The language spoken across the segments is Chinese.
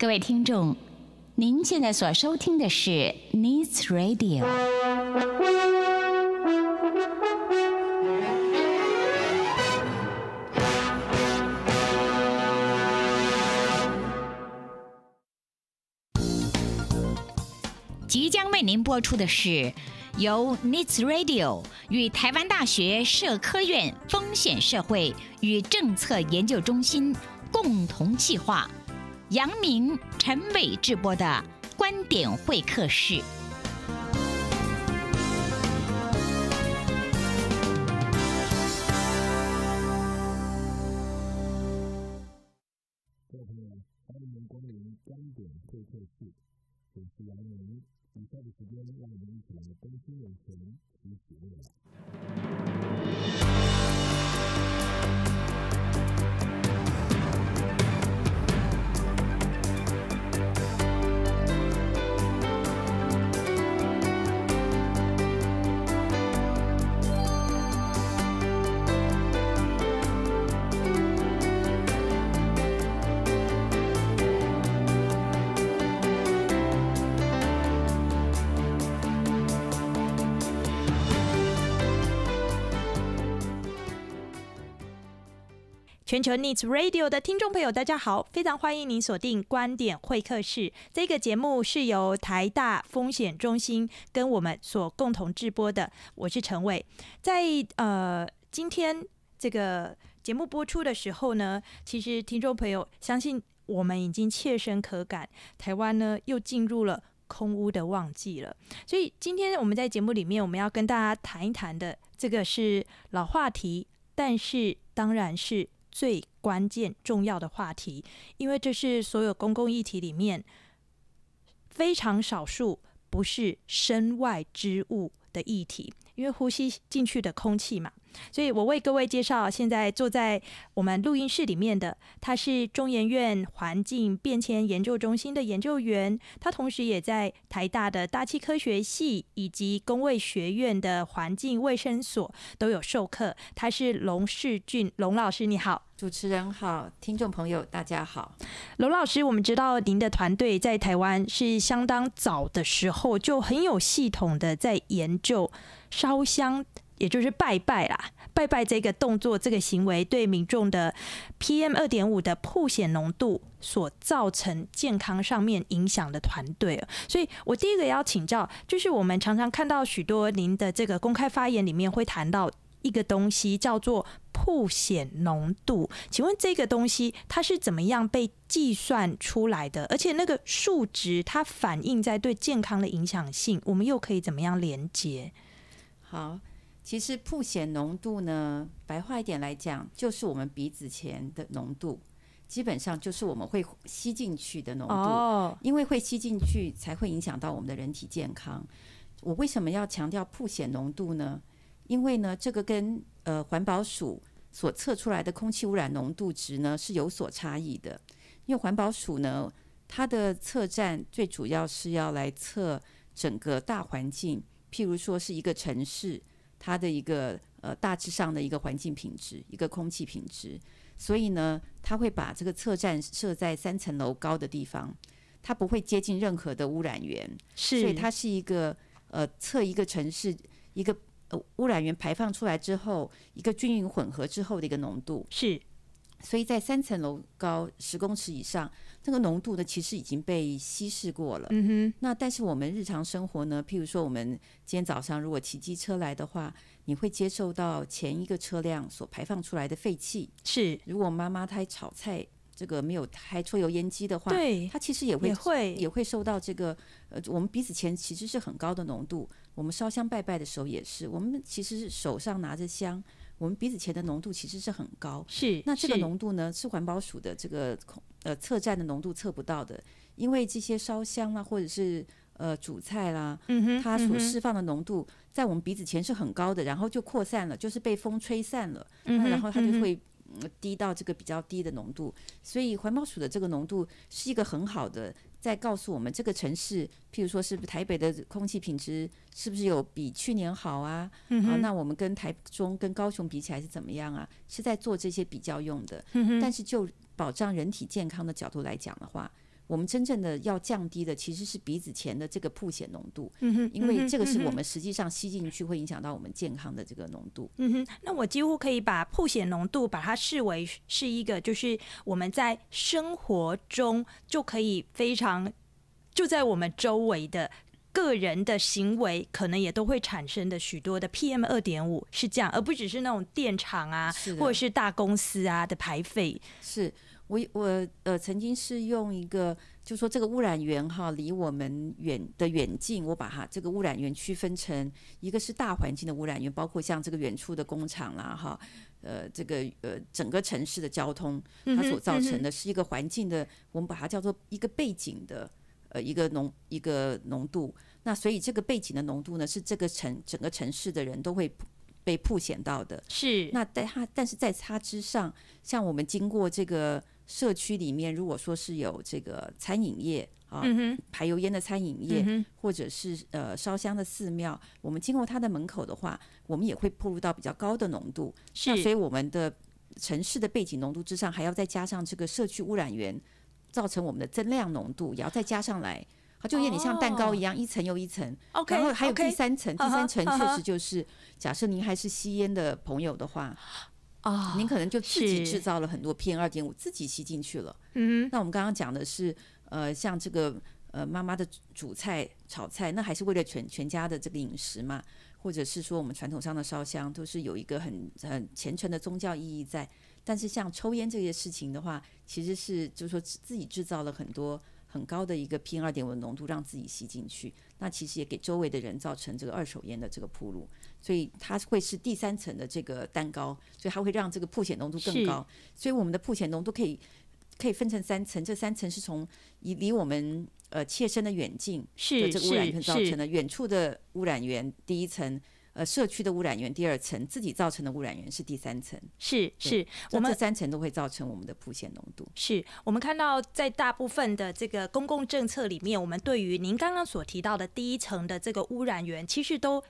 各位听众，您现在所收听的是 Needs Radio。即将为您播出的是由 Needs Radio 与台湾大学社科院风险社会与政策研究中心共同企划，杨明、陈伟直播的观点会客室。各位朋友，欢迎光临观点会客室，我是杨明。以下的时间，让我们一起来关心眼前，一起未全球 Needs Radio 的听众朋友，大家好，非常欢迎您锁定观点会客室。这个节目是由台大风险中心跟我们所共同制播的，我是陈伟。在今天这个节目播出的时候呢，其实听众朋友相信我们已经切身可感，台湾呢又进入了空污的旺季了。所以今天我们在节目里面，我们要跟大家谈一谈的这个是老话题，但是当然是最关键重要的话题，因为这是所有公共议题里面非常少数不是身外之物的议题，因为呼吸进去的空气嘛。所以我为各位介绍现在坐在我们录音室里面的，他是中研院环境变迁研究中心的研究员，他同时也在台大的大气科学系以及工卫学院的环境卫生所都有授课，他是龙世俊。龙老师你好。主持人好，听众朋友大家好。龙老师，我们知道您的团队在台湾是相当早的时候就很有系统的在研究烧香，也就是拜拜啦，拜拜这个动作、这个行为对民众的 PM2.5 的曝显浓度所造成健康上面影响的团队。所以我第一个要请教，就是我们常常看到许多您的这个公开发言里面会谈到一个东西叫做曝显浓度，请问这个东西它是怎么样被计算出来的？而且那个数值它反映在对健康的影响性，我们又可以怎么样连接？好，其实曝显浓度呢，白话一点来讲，就是我们鼻子前的浓度，基本上就是我们会吸进去的浓度。因为会吸进去才会影响到我们的人体健康。我为什么要强调曝显浓度呢？因为呢，这个跟环保署所测出来的空气污染浓度值呢是有所差异的。因为环保署呢，它的测站最主要是要来测整个大环境，譬如说是一个城市它的一个大致上的一个环境品质，一个空气品质，所以呢，它会把这个测站设在3层楼高的地方，它不会接近任何的污染源，所以它是一个测一个城市一个污染源排放出来之后，一个均匀混合之后的一个浓度。是，所以在3层楼高10公尺以上，这个浓度呢其实已经被稀释过了。那但是我们日常生活呢，譬如说我们今天早上如果骑机车来的话，你会接受到前一个车辆所排放出来的废气。是，如果妈妈她炒菜这个没有开抽油烟机的话，对，它其实也会受到这个我们鼻子前其实是很高的浓度。我们烧香拜拜的时候也是，我们其实手上拿着香，我们鼻子前的浓度其实是很高。是，那这个浓度呢是环保署的这个测站的浓度测不到的，因为这些烧香啦，或者是煮菜啦，它所释放的浓度在我们鼻子前是很高的，然后就扩散了，就是被风吹散了，然后它就会低到这个比较低的浓度。所以环保署的这个浓度是一个很好的在告诉我们这个城市，譬如说是不是台北的空气品质是不是有比去年好啊？那我们跟台中跟高雄比起来是怎么样啊？是在做这些比较用的。但是就保障人体健康的角度来讲的话，我们真正的要降低的其实是鼻子前的这个曝血浓度，因为这个是我们实际上吸进去会影响到我们健康的这个浓度。那我几乎可以把曝血浓度把它视为是一个就是我们在生活中就可以非常就在我们周围的个人的行为可能也都会产生的许多的 PM2.5 是这样，而不只是那种电厂啊或者是大公司啊的排废。是我曾经是用一个就说这个污染源哈离我们远的远近，我把它这个污染源区分成一个是大环境的污染源，包括像这个远处的工厂啦哈，这个整个城市的交通它所造成的是一个环境的，我们把它叫做一个背景的。一个浓度，那所以这个背景的浓度呢，是这个整个城市的人都会被曝显到的。是。那但是在它之上，像我们经过这个社区里面，如果说是有这个餐饮业啊，排油烟的餐饮业，或者是烧香的寺庙，我们经过它的门口的话，我们也会暴露到比较高的浓度。是。那所以我们的城市的背景浓度之上，还要再加上这个社区污染源。造成我们的增量浓度也要再加上来，它就有点像蛋糕一样，一层又一层。然后还有第三层，第三层确实就是，假设您还是吸烟的朋友的话，您可能就自己制造了很多 PM2.5， 自己吸进去了。那我们刚刚讲的是，像这个妈妈的煮菜、炒菜，那还是为了全家的这个饮食嘛，或者是说我们传统上的烧香，都是有一个很虔诚的宗教意义在。但是像抽烟这些事情的话，其实是就是说自己制造了很多很高的一个 PM2.5 的浓度，让自己吸进去，那其实也给周围的人造成这个二手烟的这个暴露，所以它会是第三层的这个蛋糕，所以它会让这个曝显浓度更高。所以我们的曝显浓度可以分成三层，这三层是从离我们切身的远近的这个污染源造成的，远处的污染源第一层。社区的污染源第二层，自己造成的污染源是第三层，是，我们这三层都会造成我们的曝显浓度。是我们看到在大部分的这个公共政策里面，我们对于您刚刚所提到的第一层的这个污染源，其实都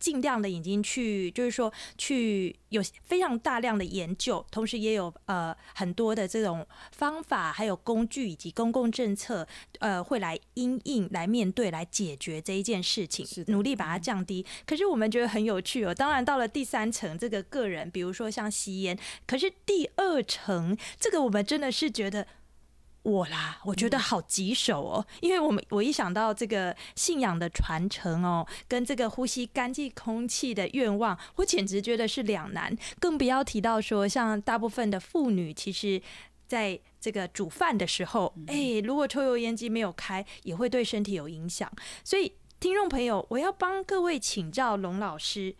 尽量的已经去，就是说去有非常大量的研究，同时也有很多的这种方法，还有工具以及公共政策，会来因应、来面对、来解决这一件事情，努力把它降低。可是我们觉得很有趣哦，当然到了第三层，这个个人，比如说像吸烟，可是第二层这个我们真的是觉得。我觉得好棘手哦，因为我一想到这个信仰的传承哦，跟这个呼吸干净空气的愿望，我简直觉得是两难，更不要提到说像大部分的妇女，其实在这个煮饭的时候，如果抽油烟机没有开，也会对身体有影响。所以，听众朋友，我要帮各位请教龙老师，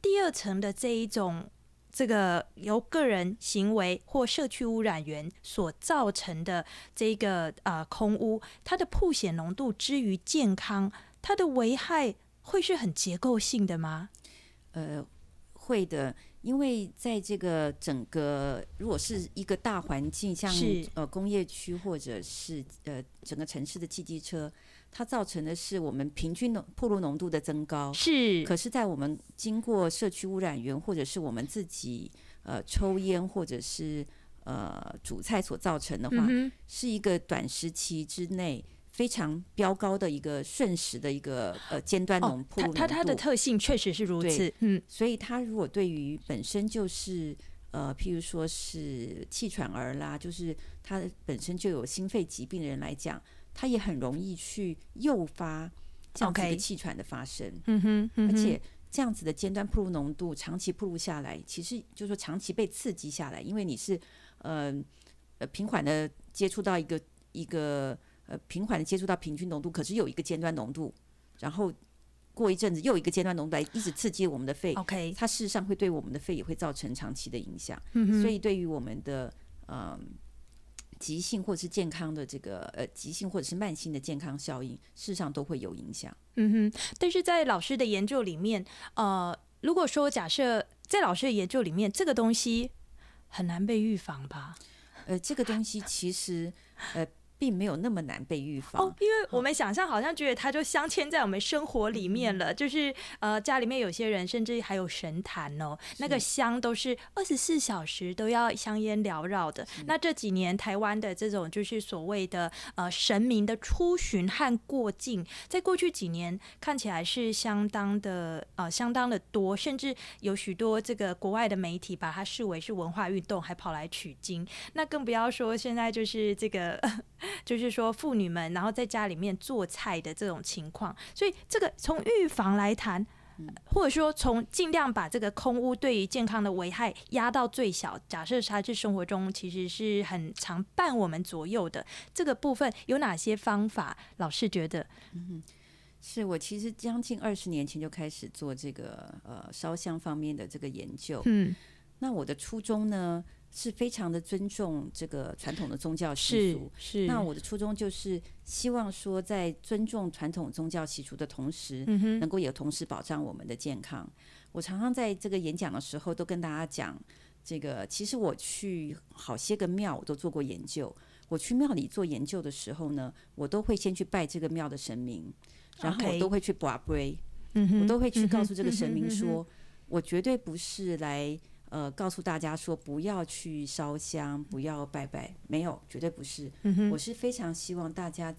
第二层的这一种。这个由个人行为或社区污染源所造成的这个空污，它的曝显浓度之于健康，它的危害会是很结构性的吗？会的，因为在这个整个如果是一个大环境，像工业区或者是整个城市的汽机车。它造成的是我们平均暴露浓度的增高，是。可是，在我们经过社区污染源，或者是我们自己抽烟，或者是煮菜所造成的话，是一个短时期之内非常飙高的一个瞬时的一个尖端暴露浓度。它的特性确实是如此，所以它如果对于本身就是。譬如说是气喘儿啦，就是他本身就有心肺疾病的人来讲，他也很容易去诱发这样子的气喘的发生。而且这样子的尖端暴露浓度长期暴露下来，其实就是说长期被刺激下来，因为你是平缓的接触到一个平缓的接触到平均浓度，可是有一个尖端浓度，然后。过一阵子又一个阶段浓度来一直刺激我们的肺，它事实上会对我们的肺也会造成长期的影响，所以对于我们的急性或者是健康的这个急性或者是慢性的健康效应，事实上都会有影响。但是在老师的研究里面，如果说假设在老师的研究里面，这个东西很难被预防吧？这个东西其实并没有那么难被预防、因为我们想象好像觉得它就镶嵌在我们生活里面了、就是家里面有些人甚至还有神坛哦，那个香都是24小时都要香烟缭绕的。那这几年台湾的这种就是所谓的神明的出巡和过境，在过去几年看起来是相当的多，甚至有许多这个国外的媒体把它视为是文化运动，还跑来取经。那更不要说现在就是这个就是说妇女们然后在家里面做菜的这种情况，所以这个从预防来谈，或者说从尽量把这个空污对于健康的危害压到最小，假设它是生活中其实是很常伴我们左右的，这个部分有哪些方法老师觉得？是我其实将近20年前就开始做这个烧香方面的这个研究。那我的初衷呢是非常的尊重这个传统的宗教习俗，那我的初衷就是希望说在尊重传统宗教习俗的同时，能够也同时保障我们的健康。我常常在这个演讲的时候都跟大家讲，这个其实我去好些个庙我都做过研究，我去庙里做研究的时候呢，我都会先去拜这个庙的神明，然后我都会去跋杯，我都会去告诉这个神明说，我绝对不是来告诉大家说不要去烧香不要拜拜，没有，绝对不是。我是非常希望大家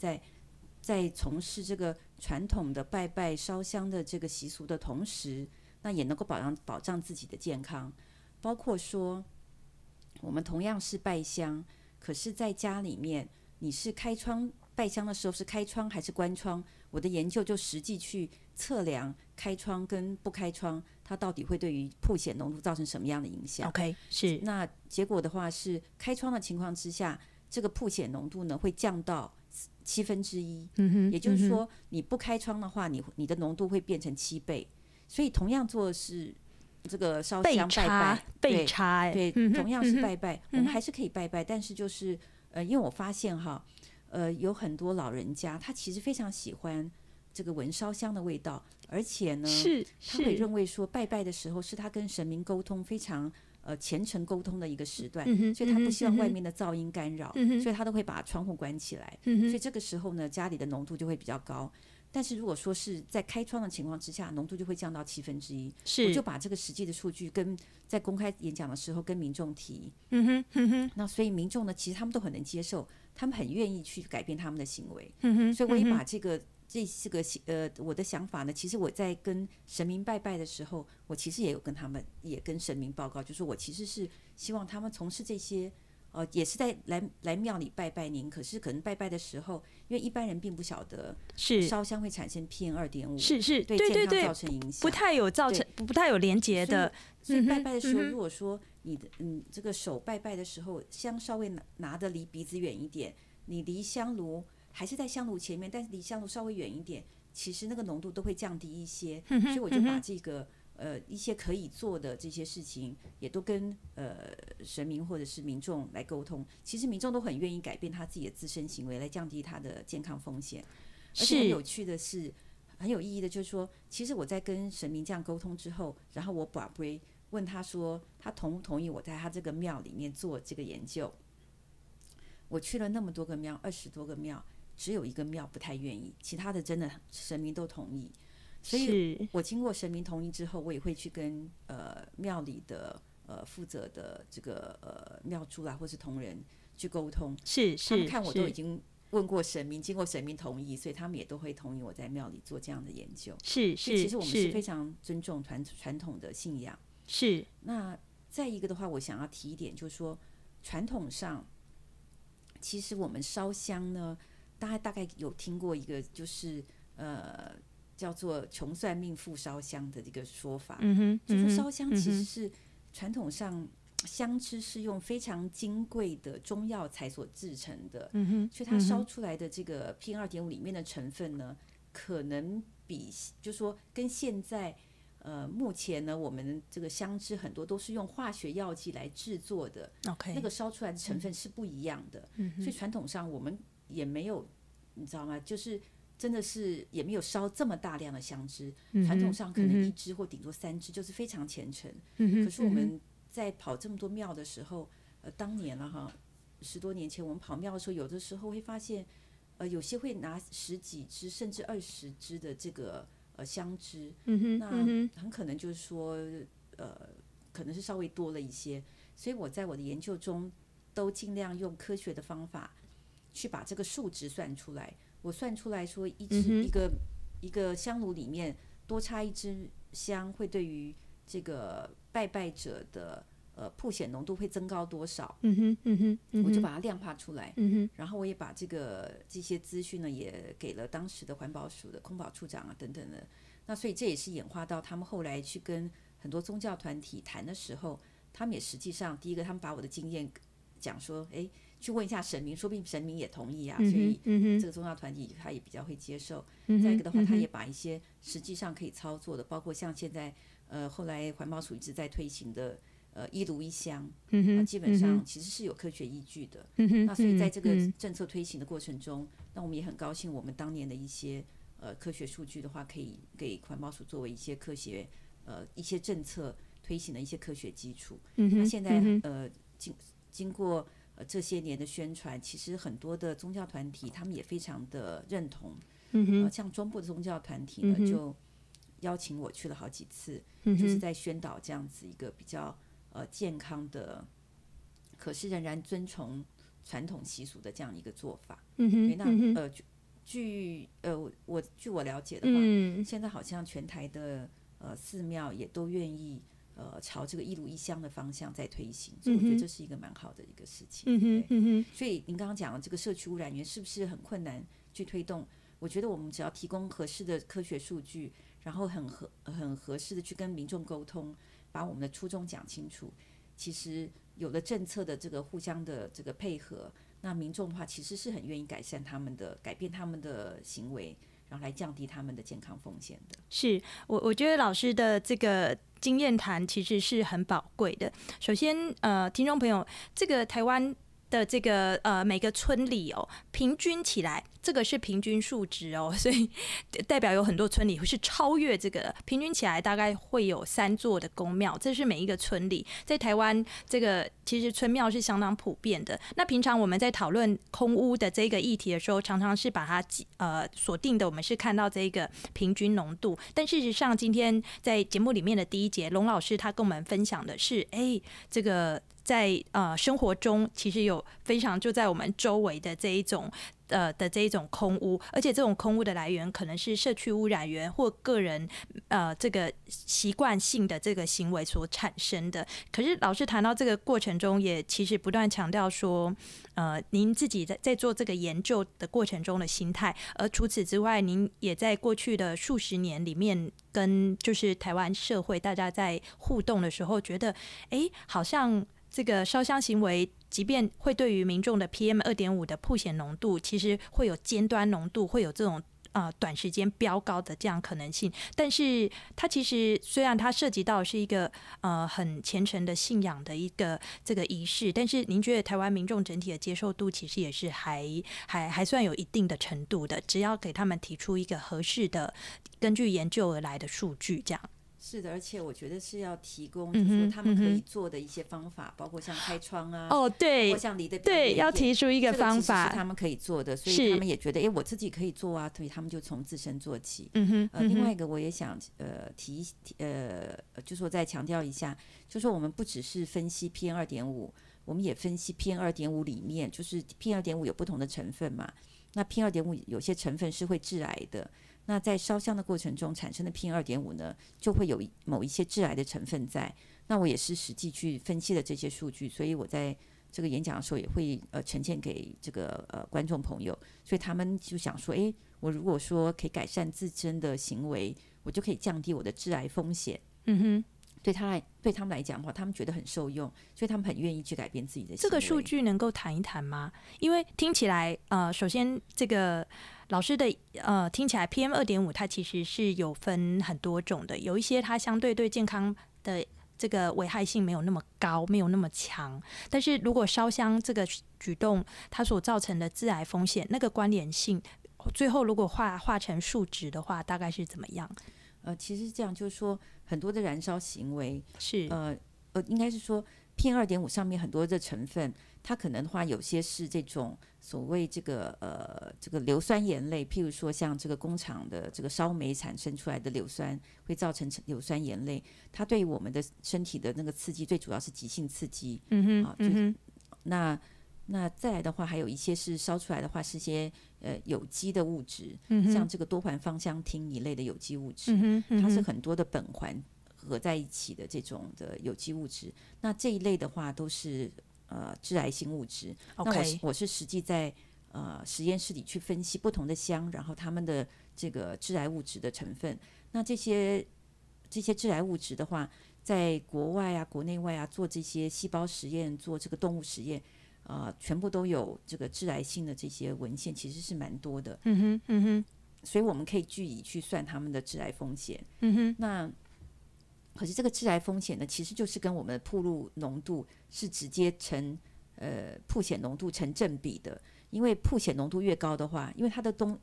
在从事这个传统的拜拜烧香的这个习俗的同时，那也能够保障自己的健康。包括说我们同样是拜香，可是在家里面你是开窗拜香的时候是开窗还是关窗，我的研究就实际去测量开窗跟不开窗它到底会对于曝显浓度造成什么样的影响。 OK， 是，那结果的话是开窗的情况之下这个曝显浓度呢会降到1/7，也就是说你不开窗的话你的浓度会变成7倍。所以同样做的是这个烧香拜拜被查，对，同样是拜拜，我们还是可以拜拜，但是就是因为我发现哈有很多老人家他其实非常喜欢这个闻烧香的味道，而且呢他会认为说拜拜的时候是他跟神明沟通非常虔诚沟通的一个时段，所以他不希望外面的噪音干扰，所以他都会把窗户关起来，所以这个时候呢家里的浓度就会比较高。但是如果说是在开窗的情况之下浓度就会降到1/7，我就把这个实际的数据跟在公开演讲的时候跟民众提，那所以民众呢其实他们都很能接受，他们很愿意去改变他们的行为，所以我也把这个我的想法呢，其实我在跟神明拜拜的时候，我其实也有跟他们也跟神明报告，就是我其实是希望他们从事这些也是在来庙里拜拜您，可是可能拜拜的时候因为一般人并不晓得烧香会产生 PM2.5， 对健康造成影响，不太有连结的。所以拜拜的时候如果说你的这个手拜拜的时候香稍微拿得离鼻子远一点，你离香炉还是在香炉前面，但是离香炉稍微远一点，其实那个浓度都会降低一些。所以我就把这个一些可以做的这些事情也都跟神明或者是民众来沟通，其实民众都很愿意改变他自己的自身行为来降低他的健康风险。而且很有趣的是，很有意义的就是说，其实我在跟神明这样沟通之后，然后我把杯问他说他同不同意我在他这个庙里面做这个研究。我去了那么多个庙，20多个庙，只有一个庙不太愿意，其他的真的神明都同意。所以我经过神明同意之后，我也会去跟庙里的负责的这个庙祝啦，或是同仁去沟通，他们看我都已经问过神明，经过神明同意，所以他们也都会同意我在庙里做这样的研究。其实我们是非常尊重传统的信仰。那再一个的话，我想要提一点，就是说传统上其实我们烧香呢，大概有听过一个就是叫做穷算命富烧香的一个说法，就是烧香其实是传统上香枝是用非常金贵的中药材所制成的，所以它烧出来的这个 PM2.5 里面的成分呢，可能比就是说跟现在目前呢我们这个香枝很多都是用化学药剂来制作的，那个烧出来的成分是不一样的，所以传统上我们也没有，你知道吗？就是真的是也没有烧这么大量的香枝，传统上可能1支或顶多3支，就是非常虔诚。可是我们在跑这么多庙的时候，当年了哈， 10多年前我们跑庙的时候，有的时候会发现有些会拿10几支甚至20支的这个香枝，那很可能就是说可能是稍微多了一些，所以我在我的研究中都尽量用科学的方法去把这个数值算出来。我算出来说一个香炉里面多插1支香会对于这个拜拜者的曝显浓度会增高多少，我就把它量化出来，然后我也把这些资讯呢也给了当时的环保署的空保处长啊等等的。那所以这也是演化到他们后来去跟很多宗教团体谈的时候，他们也实际上第一个他们把我的经验讲说，哎，去问一下神明，说不定神明也同意啊，所以这个宗教团体他也比较会接受。再一个的话，他也把一些实际上可以操作的，包括像现在后来环保署一直在推行的一炉一香，基本上其实是有科学依据的。那所以在这个政策推行的过程中，那我们也很高兴我们当年的一些科学数据的话，可以给环保署作为一些科学一些政策推行的一些科学基础。那现在经过这些年的宣传，其实很多的宗教团体他们也非常的认同。像中部的宗教团体呢，就邀请我去了好几次，就是在宣导这样子一个比较健康的，可是仍然遵从传统习俗的这样一个做法。那据我了解的话，现在好像全台的寺庙也都愿意朝这个一炉一香的方向在推行，所以我觉得这是一个蛮好的一个事情。所以您刚刚讲的这个社区污染源是不是很困难去推动？我觉得我们只要提供合适的科学数据，然后很合适的去跟民众沟通，把我们的初衷讲清楚，其实有了政策的这个互相的这个配合，那民众的话其实是很愿意改变他们的行为，然后来降低他们的健康风险的。是，我觉得老师的这个经验谈其实是很宝贵的。首先，听众朋友，这个台湾的这个每个村里哦，平均起来，这个是平均数值哦，所以代表有很多村里是超越这个，平均起来大概会有3座的公庙，这是每一个村里。在台湾，这个其实村庙是相当普遍的。那平常我们在讨论空污的这个议题的时候，常常是把它锁定的，我们是看到这个平均浓度，但事实上，今天在节目里面的第一节，龙老师他跟我们分享的是，这个在生活中其实有非常就在我们周围的这一种空污，而且这种空污的来源可能是社区污染源或个人这个习惯性的这个行为所产生的。可是老师谈到这个过程中，也其实不断强调说，您自己在做这个研究的过程中的心态，而除此之外，您也在过去的数十年里面，跟就是台湾社会大家在互动的时候，觉得好像这个烧香行为，即便会对于民众的 PM2.5 的曝显浓度，其实会有尖端浓度，会有这种短时间飙高的这样可能性，但是它其实虽然它涉及到是一个很虔诚的信仰的一个这个仪式，但是您觉得台湾民众整体的接受度其实也是还算有一定的程度的，只要给他们提出一个合适的根据研究而来的数据这样。是的，而且我觉得是要提供，就是说他们可以做的一些方法，包括像开窗啊，对，包括像离得对，要提出一个方法，这个是他们可以做的，所以他们也觉得，我自己可以做啊，所以他们就从自身做起。另外一个我也想就是我再强调一下，就是说我们不只是分析 PM2.5， 我们也分析 PM2.5 里面，就是 PM2.5 有不同的成分嘛，那 PM2.5 有些成分是会致癌的。那在烧香的过程中产生的 PM2.5 呢，就会有某一些致癌的成分在。那我也是实际去分析了这些数据，所以我在这个演讲的时候也会呈现给这个观众朋友。所以他们就想说，我如果说可以改善自身的行为，我就可以降低我的致癌风险。对他们来讲的话，他们觉得很受用，所以他们很愿意去改变自己的行为。这个数据能够谈一谈吗？因为听起来，首先这个老师的听起来 PM2.5 它其实是有分很多种的，有一些它相对对健康的这个危害性没有那么高，没有那么强，但是如果烧香这个举动它所造成的致癌风险那个关联性，最后如果化成数值的话，大概是怎么样？其实这样就是说，很多的燃烧行为是应该是说骗2.5上面很多的成分，它可能的话有些是这种所谓这个硫酸盐类，譬如说像这个工厂的这个烧煤产生出来的硫酸，会造成硫酸盐类，它对我们的身体的那个刺激，最主要是急性刺激。嗯哼，啊、嗯哼，那再来的话，还有一些是烧出来的话是些有机的物质，嗯、像这个多环芳香烃一类的有机物质，嗯嗯、它是很多的苯环合在一起的这种的有机物质，那这一类的话都是致癌性物质。那我是实际在实验室里去分析不同的香，然后他们的这个致癌物质的成分。那这些致癌物质的话，在国外啊、国内外啊做这些细胞实验、做这个动物实验，全部都有这个致癌性的这些文献，其实是蛮多的。嗯哼，嗯哼。所以我们可以据以去算他们的致癌风险。嗯哼，那。可是这个致癌风险呢，其实就是跟我们的暴露浓度是直接成曝显浓度成正比的，因为曝显浓度越高的话，因为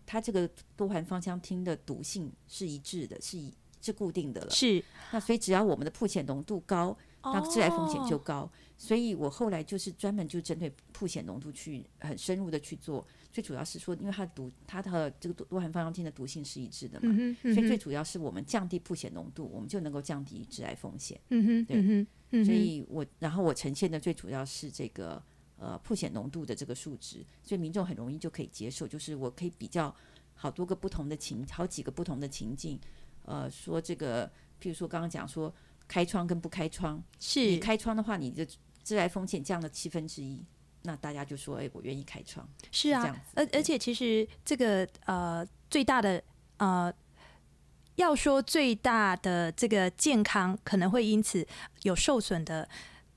它这个多环芳香烃的毒性是一致的，是固定的了。是。那所以只要我们的曝显浓度高，那致癌风险就高。Oh. 所以我后来就是专门就针对曝显浓度去很深入的去做，最主要是说，因为它的这个多环芳香烃的毒性是一致的嘛，嗯嗯、所以最主要是我们降低曝显浓度，我们就能够降低致癌风险。嗯哼，对，嗯嗯、所以然后我呈现的最主要是这个曝显浓度的这个数值，所以民众很容易就可以接受，就是我可以比较好几个不同的情境，说这个，譬如说刚刚讲说。开窗跟不开窗，是你开窗的话，你的致癌风险降了1/7，那大家就说：“哎，我愿意开窗。”是啊，而且其实这个最大的要说最大的这个健康可能会因此有受损的，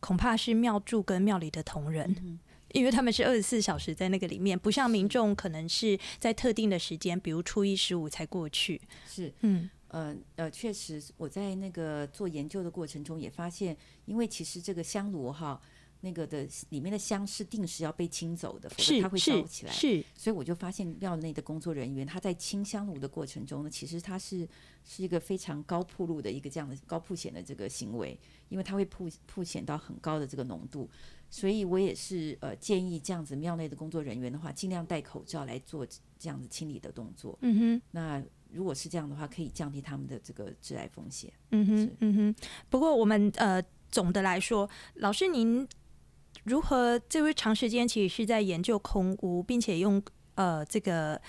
恐怕是庙祝跟庙里的同仁。嗯，因为他们是24小时在那个里面，不像民众可能是在特定的时间，比如初一、15才过去。是，嗯。确实，我在那个做研究的过程中也发现，因为其实这个香炉哈，那个的里面的香是定时要被清走的，否则它会烧起来。是，所以我就发现庙内的工作人员，他在清香炉的过程中呢，其实他是一个非常高暴露的一个这样的高曝显的这个行为，因为它会曝显到很高的这个浓度。所以我也是建议这样子庙内的工作人员的话，尽量戴口罩来做这样子清理的动作。嗯哼，那。如果是这样的话，可以降低他们的这个致癌风险。嗯哼，嗯哼。不过我们总的来说，老师您如何？这位长时间其实是在研究空污，并且用这个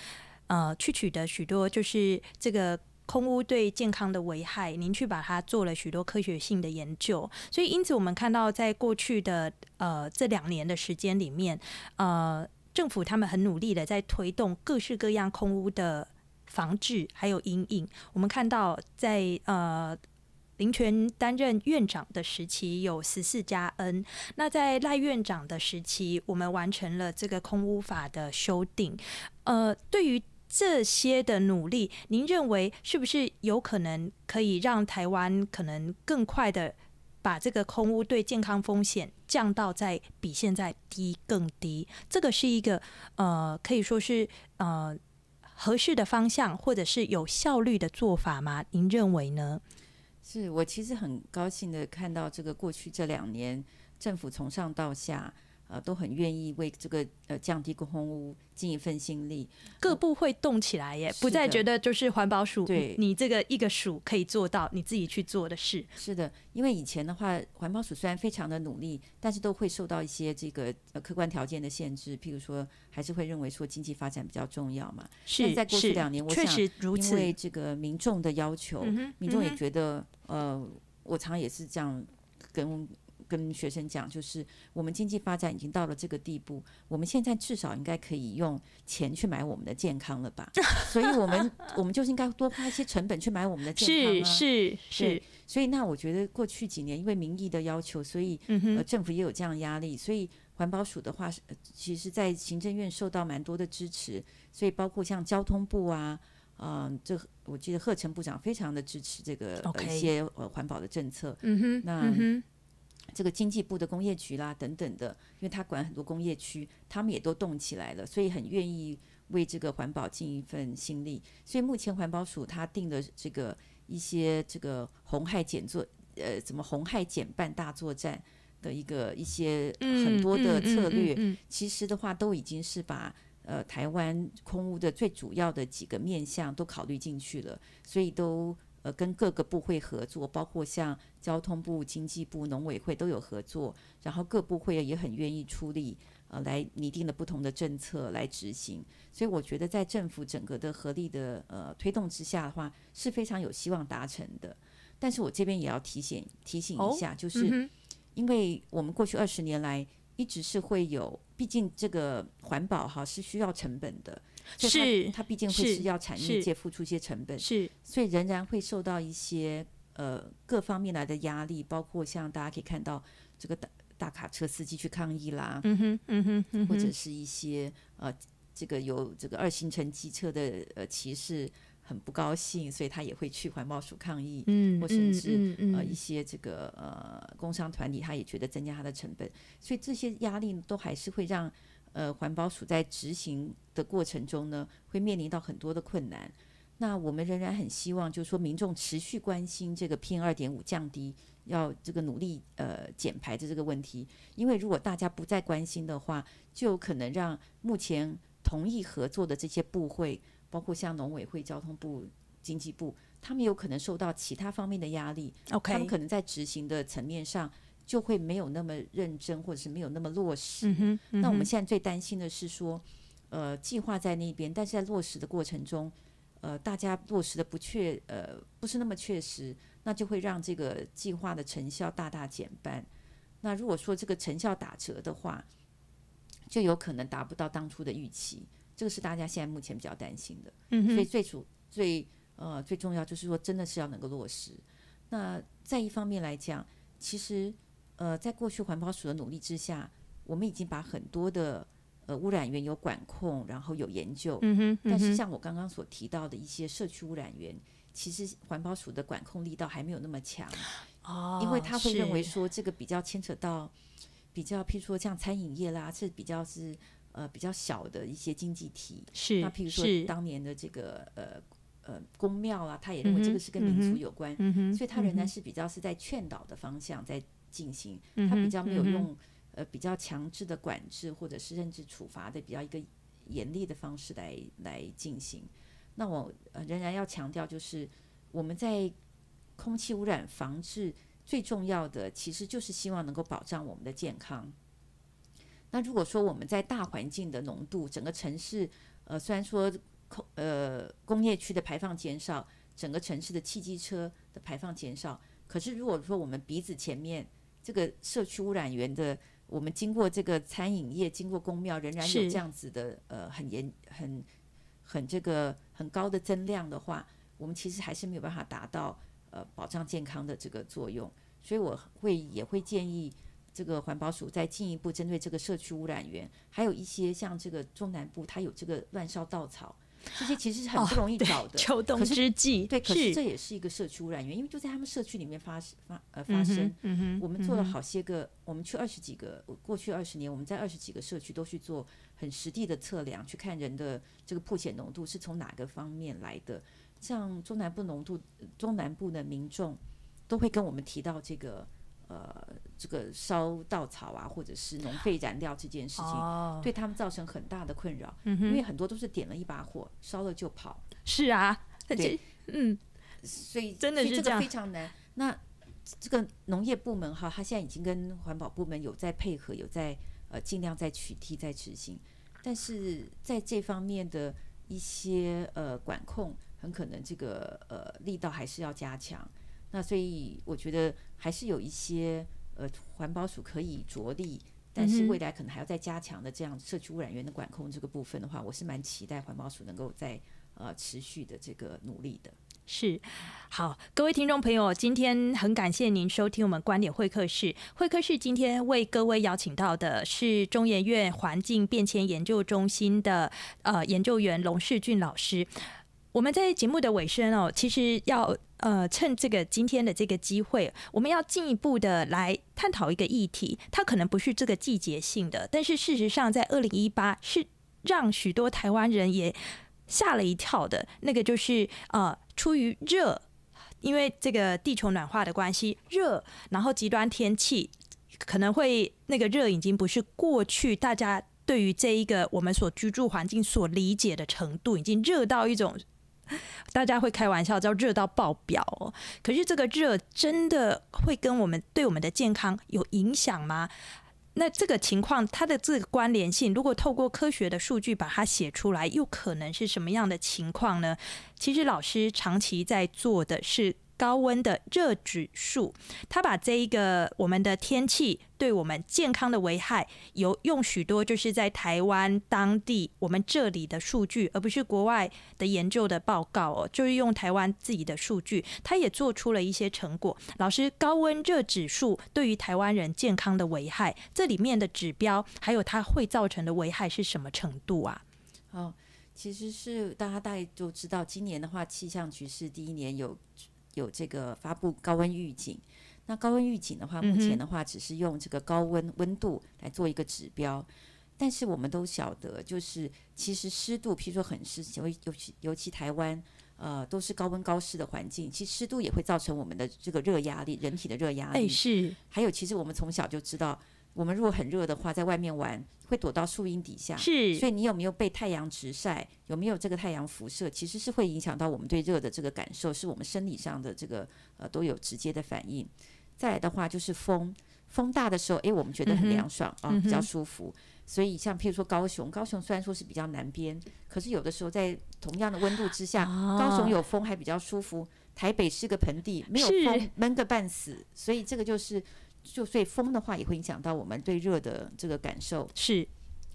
去取得许多就是这个空污对健康的危害，您去把它做了许多科学性的研究。所以因此我们看到，在过去的这2年的时间里面，政府他们很努力的在推动各式各样空污的。防治还有因应，我们看到在林权担任院长的时期有14+N， 那在赖院长的时期，我们完成了这个空污法的修订。对于这些的努力，您认为是不是有可能可以让台湾可能更快的把这个空污对健康风险降到在比现在低更低？这个是一个可以说是合适的方向，或者是有效率的做法吗？您认为呢？是我其实很高兴的看到，这个过去这2年，政府从上到下，都很愿意为这个降低空污尽一份心力，各部会动起来耶，不再觉得就是环保署对你这个一个署可以做到你自己去做的事。是的，因为以前的话，环保署虽然非常的努力，但是都会受到一些这个客观条件的限制，譬如说。还是会认为说经济发展比较重要嘛？是，在过去2年，我想因为这个民众的要求，民众也觉得，我常也是这样跟学生讲，就是我们经济发展已经到了这个地步，我们现在至少应该可以用钱去买我们的健康了吧？所以我们就是应该多花一些成本去买我们的健康啊。是。所以那我觉得过去几年因为民意的要求，所以政府也有这样压力，所以。环保署的话，其实在行政院受到蛮多的支持，所以包括像交通部啊，这我记得贺成部长非常的支持这个 Okay. 一些环保的政策。嗯哼，那这个经济部的工业局啦等等的，因为他管很多工业区，他们也都动起来了，所以很愿意为这个环保尽一份心力。所以目前环保署他定的这个一些这个红害减半大作战。的一些很多的策略，其实的话都已经是把台湾空污的最主要的几个面向都考虑进去了，所以都跟各个部会合作，包括像交通部、经济部、农委会都有合作，然后各部会也很愿意出力，来拟定了不同的政策来执行。所以我觉得在政府整个的合力的推动之下的话，是非常有希望达成的。但是我这边也要提醒一下，就是因为我们过去20年来一直是会有，毕竟这个环保哈是需要成本的，是它毕竟会是要产业界付出一些成本，是，所以仍然会受到一些各方面来的压力，包括像大家可以看到这个大卡车司机去抗议啦，或者是一些这个有这个二行程机车的骑士很不高兴，所以他也会去环保署抗议，或甚至一些这个工商团体，他也觉得增加他的成本，所以这些压力都还是会让环保署在执行的过程中呢，会面临到很多的困难。那我们仍然很希望，就是说民众持续关心这个 PM2.5 降低，要这个努力减排的这个问题，因为如果大家不再关心的话，就有可能让目前同意合作的这些部会，包括像农委会、交通部、经济部，他们有可能受到其他方面的压力，他们可能在执行的层面上就会没有那么认真，或者是没有那么落实。那我们现在最担心的是说，计划在那边，但是在落实的过程中，大家落实的不是那么确实，那就会让这个计划的成效大减半。那如果说这个成效打折的话，就有可能达不到当初的预期。这个是大家现在目前比较担心的，所以最重要就是说，真的是要能够落实。那在一方面来讲，其实在过去环保署的努力之下，我们已经把很多的污染源有管控，然后有研究。但是像我刚刚所提到的一些社区污染源，其实环保署的管控力道还没有那么强，因为他会认为说这个比较牵扯到比较，譬如说像餐饮业啦，是比较小的一些经济体，是那譬如说当年的这个公庙啊，他也认为这个是跟民俗有关，所以他仍然是比较是在劝导的方向在进行，他比较没有用比较强制的管制或者是甚至处罚的比较一个严厉的方式来进行。那我仍然要强调，就是我们在空气污染防治最重要的，其实就是希望能够保障我们的健康。那如果说我们在大环境的浓度，整个城市，虽然说工业区的排放减少，整个城市的汽机车的排放减少，可是如果说我们鼻子前面这个社区污染源的，我们经过这个餐饮业、经过公庙，仍然有这样子的很高的增量的话，我们其实还是没有办法达到保障健康的这个作用。所以我也会建议，这个环保署再进一步针对这个社区污染源，还有一些像这个中南部，它有这个乱烧稻草，这些其实是很不容易找的。秋冬之际，对，可是这也是一个社区污染源，因为就在他们社区里面发生。我们做了好些个，我们去20几个，过去20年，我们在20几个社区都去做很实地的测量，去看人的这个曝显浓度是从哪个方面来的。像中南部的民众都会跟我们提到这个。这个烧稻草啊，或者是农废燃料这件事情，对他们造成很大的困扰，因为很多都是点了一把火，烧了就跑。是啊，对，所以真的是这个非常难。那这个农业部门哈，他现在已经跟环保部门有在配合，有在尽量在取缔、在执行，但是在这方面的一些管控，很可能这个力道还是要加强。那所以我觉得还是有一些环保署可以着力，但是未来可能还要再加强的这样社区污染源的管控这个部分的话，我是蛮期待环保署能够在持续的这个努力的。是，好，各位听众朋友，今天很感谢您收听我们观点会客室。会客室今天为各位邀请到的是中研院环境变迁研究中心的研究员龙世俊老师。我们在节目的尾声其实要趁这个今天的这个机会，我们要进一步的来探讨一个议题，它可能不是这个季节性的，但是事实上在2018是让许多台湾人也吓了一跳的，那个就是出于热，因为这个地球暖化的关系，热，然后极端天气可能会那个热已经不是过去大家对于这一个我们所居住环境所理解的程度，已经热到一种大家会开玩笑叫热到爆表哦。可是这个热真的会跟我们对我们的健康有影响吗？那这个情况它的这个关联性，如果透过科学的数据把它写出来，又可能是什么样的情况呢？其实老师长期在做的是高温的热指数，他把这一个我们的天气对我们健康的危害，用许多就是在台湾当地我们这里的数据，而不是国外的研究的报告哦，就是用台湾自己的数据，他也做出了一些成果。老师，高温热指数对于台湾人健康的危害，这里面的指标还有它会造成的危害是什么程度啊？哦，其实是大家大概都知道，今年的话，气象局是第一年有这个发布高温预警。那高温预警的话，目前的话只是用这个高温温度来做一个指标，但是我们都晓得，就是其实湿度，譬如说很湿，尤其台湾，都是高温高湿的环境，其实湿度也会造成我们的这个热压力，人体的热压力。是。还有，其实我们从小就知道，我们如果很热的话，在外面玩会躲到树荫底下，是。所以你有没有被太阳直晒，有没有这个太阳辐射，其实是会影响到我们对热的这个感受，是我们生理上的这个都有直接的反应。再来的话就是风，风大的时候，我们觉得很凉爽啊，比较舒服。所以像譬如说高雄虽然说是比较南边，可是有的时候在同样的温度之下，高雄有风还比较舒服，台北是个盆地，没有风闷个半死，所以这个所以风的话也会影响到我们对热的这个感受，是。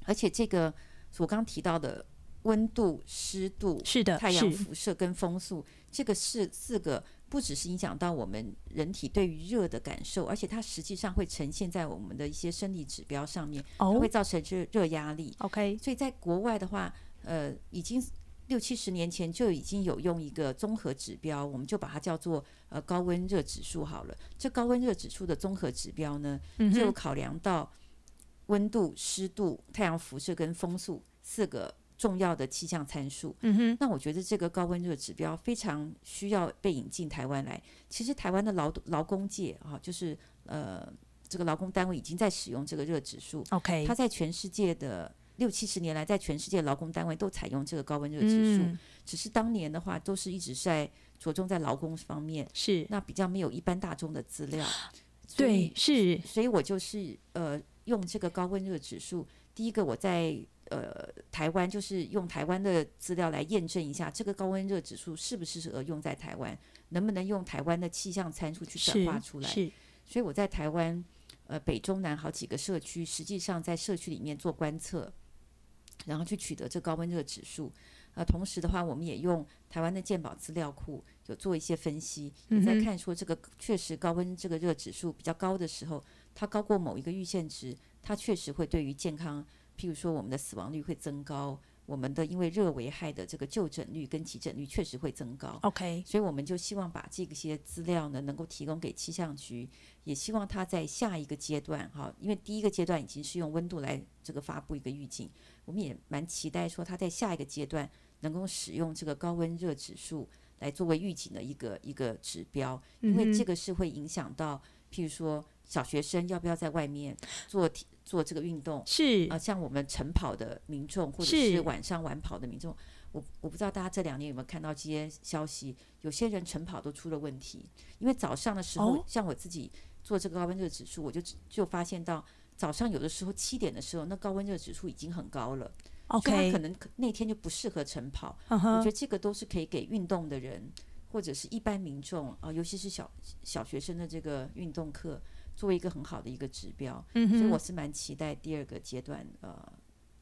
而且这个我刚提到的温度、湿度、是的，太阳辐射跟风速，这个是四个，不只是影响到我们人体对于热的感受，而且它实际上会呈现在我们的一些生理指标上面，它会造成热压力。OK， 所以在国外的话，已经60-70年前就已经有用一个综合指标，我们就把它叫做高温热指数好了。这高温热指数的综合指标呢，就考量到温度、湿度、太阳辐射跟风速四个重要的气象参数。那我觉得这个高温热指标非常需要被引进台湾来。其实台湾的劳工界啊，就是这个劳工单位已经在使用这个热指数。OK， 它在全世界的60-70年来，在全世界劳工单位都采用这个高温热指数，只是当年的话都是一直在着重在劳工方面，是，那比较没有一般大众的资料，对，是，所以我就是用这个高温热指数，第一个我在台湾就是用台湾的资料来验证一下这个高温热指数是不是适合用在台湾，能不能用台湾的气象参数去转化出来，是，所以我在台湾北中南好几个社区，实际上在社区里面做观测，然后去取得这高温热指数。同时的话，我们也用台湾的健保资料库有做一些分析，也在看说这个确实高温这个热指数比较高的时候，它高过某一个预限值，它确实会对于健康，譬如说我们的死亡率会增高，我们的因为热危害的这个就诊率跟急诊率确实会增高。OK， 所以我们就希望把这些资料呢能够提供给气象局，也希望它在下一个阶段哈，因为第一个阶段已经是用温度来这个发布一个预警，我们也蛮期待说它在下一个阶段能够使用这个高温热指数来作为预警的一个指标，因为这个是会影响到譬如说小学生要不要在外面做这个运动，是啊，像我们晨跑的民众或者是晚上晚跑的民众，我不知道大家这2年有没有看到这些消息，有些人晨跑都出了问题，因为早上的时候，像我自己做这个高温热指数，我就发现到早上有的时候7点的时候，那高温热指数已经很高了，所以他可能那天就不适合晨跑。我觉得这个都是可以给运动的人或者是一般民众啊，尤其是小学生的这个运动课，作为一个很好的一个指标。所以我是蛮期待第2个阶段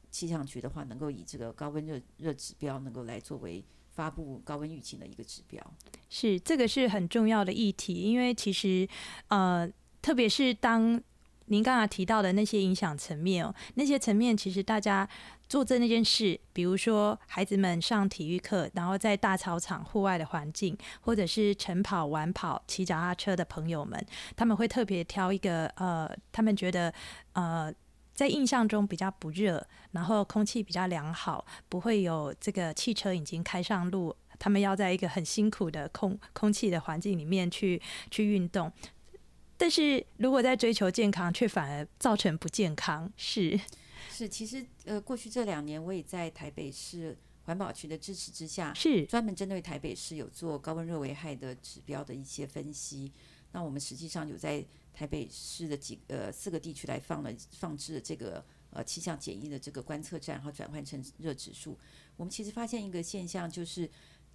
气象局的话能够以这个高温热指标能够来作为发布高温预警的一个指标。是，这个是很重要的议题，因为其实特别是当您刚才提到的那些影响层面哦，那些层面其实大家做这件事，比如说孩子们上体育课，然后在大操场户外的环境，或者是晨跑、晚跑、骑脚踏车的朋友们，他们会特别挑一个他们觉得在印象中比较不热，然后空气比较良好，不会有这个汽车已经开上路，他们要在一个很辛苦的空气的环境里面去运动。但是如果在追求健康，却反而造成不健康，是。其实过去这2年我也在台北市环保局的支持之下，是专门针对台北市有做高温热危害的指标的一些分析。那我们实际上有在台北市的4个地区来放置这个气象检疫的这个观测站，然后转换成热指数。我们其实发现一个现象，就是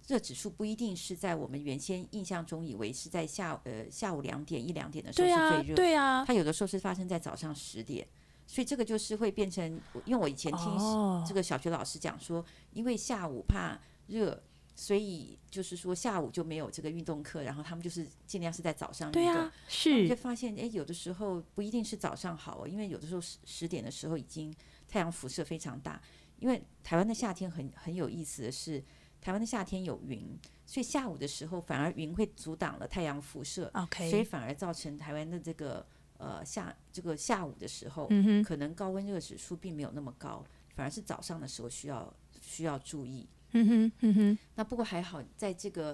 热指数不一定是在我们原先印象中以为是在下午1-2点的时候是最热，对啊，它有的时候是发生在早上10点。所以这个就是会变成，因为我以前听这个小学老师讲说，因为下午怕热，所以就是说下午就没有这个运动课，然后他们就是尽量是在早上运动。对啊，是。就发现有的时候不一定是早上好，因为有的时候10点的时候已经太阳辐射非常大。因为台湾的夏天很有意思的是，台湾的夏天有云，所以下午的时候反而云会阻挡了太阳辐射， 所以反而造成台湾的这个下午的时候，可能高温热指数并没有那么高，反而是早上的时候需要注意。那不过还好，在这个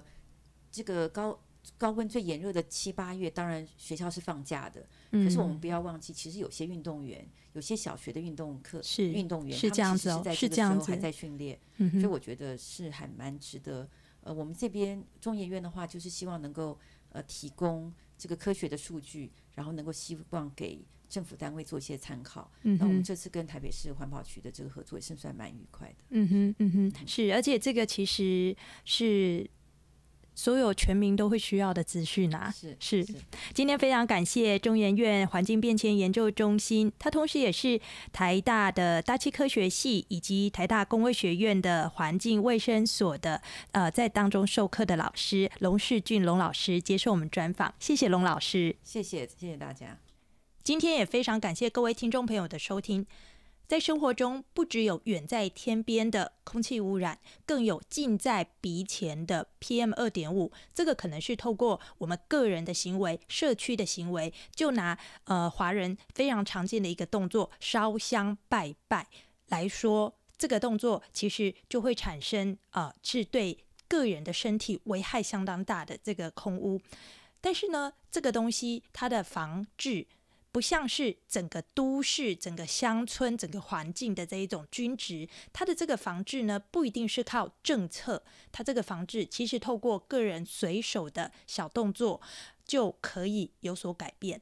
高温最炎热的7、8月，当然学校是放假的，可是我们不要忘记，其实有些运动员，有些小学的运动员，他们其实在这个时候还在训练，所以我觉得是还蛮值得。我们这边中研院的话，就是希望能够提供这个科学的数据，然后能够希望给政府单位做一些参考。那我们这次跟台北市环保局的这个合作也是算蛮愉快的。是，而且这个其实是所有全民都会需要的资讯啊。是。今天非常感谢中研院环境变迁研究中心，它同时也是台大的大气科学系以及台大工卫学院的环境卫生所的在当中授课的老师龙世俊龙老师接受我们专访，谢谢龙老师。谢谢大家。今天也非常感谢各位听众朋友的收听。在生活中，不只有远在天边的空气污染，更有近在鼻前的 PM2.5。这个可能是透过我们个人的行为、社区的行为，就拿华人非常常见的一个动作——烧香拜拜来说，这个动作其实就会产生是对个人的身体危害相当大的这个空污。但是呢，这个东西它的防治，不像是整个都市、整个乡村、整个环境的这一种均值，它的这个防治呢，不一定是靠政策，它这个防治其实透过个人随手的小动作就可以有所改变。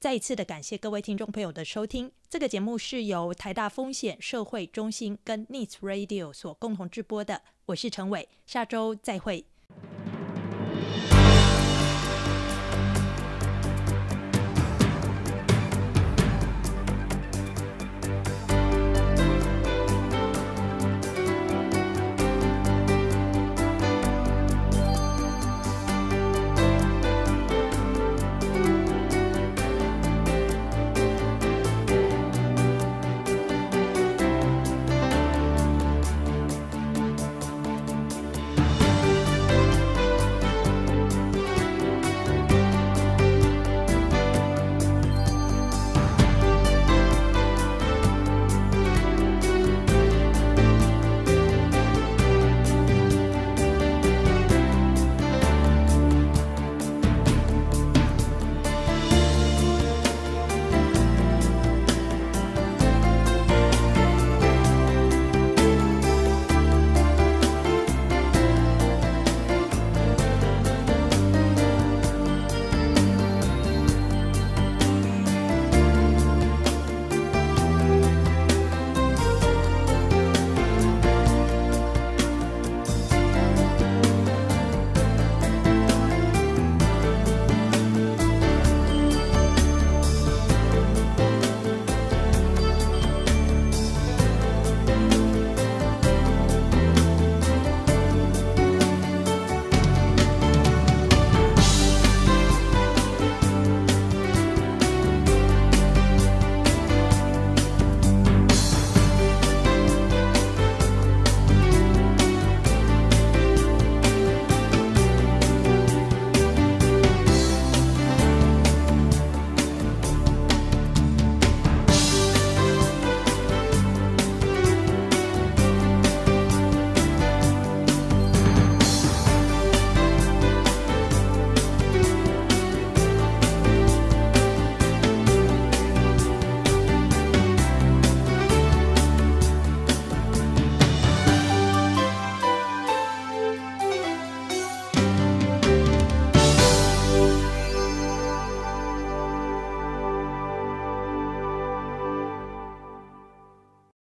再一次的感谢各位听众朋友的收听，这个节目是由台大风险社会中心跟 Needs Radio 所共同制播的，我是陈伟，下周再会。